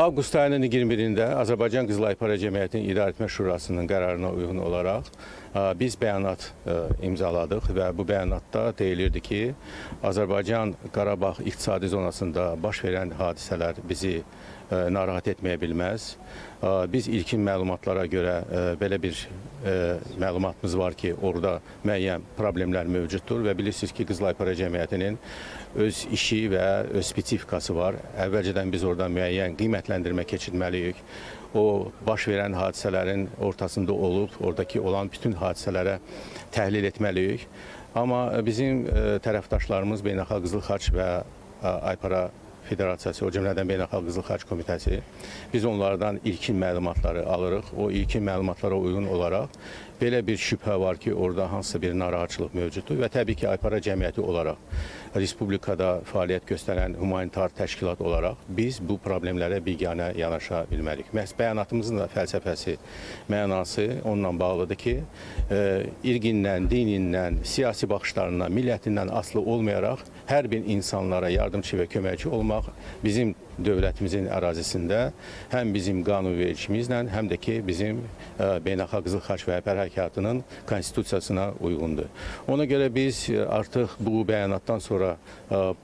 Avqust ayının 21-də Azərbaycan Qızıl Xaç Para Cəmiyyətinin İdarəetmə Şurasının qərarına uyğun olaraq biz bəyanat imzaladıq və bu bəyanatda deyilirdi ki, Azərbaycan-Qarabağ iqtisadi zonasında baş verən hadisələr bizi narahat etməyə bilməz. Biz ilkin məlumatlara görə belə bir məlumatımız var ki, orada müəyyən problemlər mövcuddur və bilirsiniz ki, Qızıl Xaç Para Cəmiyyətinin öz işi və öz spesifikası var. Əvvəlcədən biz orada müəyyən qiymətləndirmə keçirməliyik. O baş verən hadisələrin ortasında olub, oradakı olan bütün hadisələrə təhlil etməliyik. Amma bizim tərəfdaşlarımız Beynəlxalq Qızıl Xaç ve Aypara Federasiyası, o cümlədən Beynəlxalq Qızıl Xaç Komitəsi, biz onlardan ilkin məlumatları alırıq. O ilkin məlumatlara uyğun olaraq belə bir şübhə var ki, orada hansısa bir narahatçılıq mövcuddur və təbii ki, Aypara Cəmiyyəti olaraq, Respublikada fəaliyyət göstərən humanitar təşkilat olaraq biz bu problemlərə biganə yanaşa bilməliyik. Məhz bəyanatımızın da fəlsəfəsi, mənası onunla bağlıdır ki, irqindən, dinindən, siyasi baxışlarından, millətindən asılı olmayaraq hər bir insanlara yardımçı və köməkçi olmaq bizim dövlətimizin ərazisində həm bizim qanunvericimizlə, həm də ki, bizim Beynəlxalq Qızıl Xaç və Aypara Hərəkatının konstitusiyasına uyğundur. Ona görə biz artıq bu bəyanatdan sonra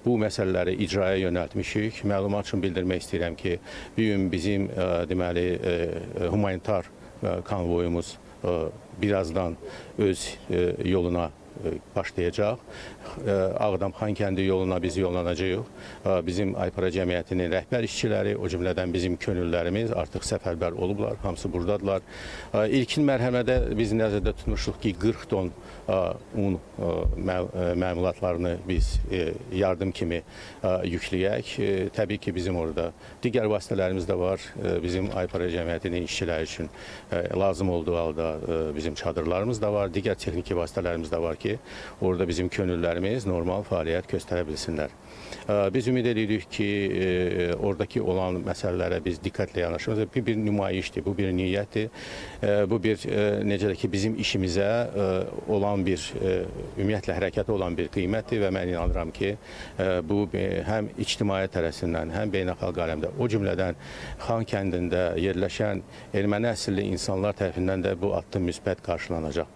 bu məsələləri icraya yönəltmişik. Məlumat üçün bildirmək istəyirəm ki, bu gün bizim deməli humanitar konvoyumuz birazdan öz yoluna başlayacaq. Ağdamxan kəndi yoluna biz yollanacağıq. Bizim Aypara Cəmiyyətinin rəhbər işçiləri, o cümlədən bizim könüllərimiz artıq səfərbər olublar, hamısı buradadılar. İlkin mərhələdə biz nəzərdə tutmuşuq ki, 40 ton un məmulatlarını biz yardım kimi yükləyək. Təbii ki, bizim orada digər vasitələrimiz də var. Bizim Aypara Cəmiyyətinin işçiləri üçün lazım olduğu halda bizim çadırlarımız da var, digər texniki vasitələrimiz də var ki, orada bizim könüllərimiz normal fəaliyyət göstərə bilsinlər. Biz ümid edirik ki, oradakı olan məsələlərə biz diqqətlə yanaşırıq. Bu bir nümayişdir, bu bir niyyətdir, bu bir necə ki bizim işimizə olan bir, ümumiyyətlə hərəkətə olan bir qiymətdir və mən inanıram ki, bu həm ictimai tərəfindən, həm beynəlxalq aləmdə, o cümlədən Xan kəndində yerləşən erməni əsilli insanlar tərəfindən də bu addım müsbət qarşılanacaq.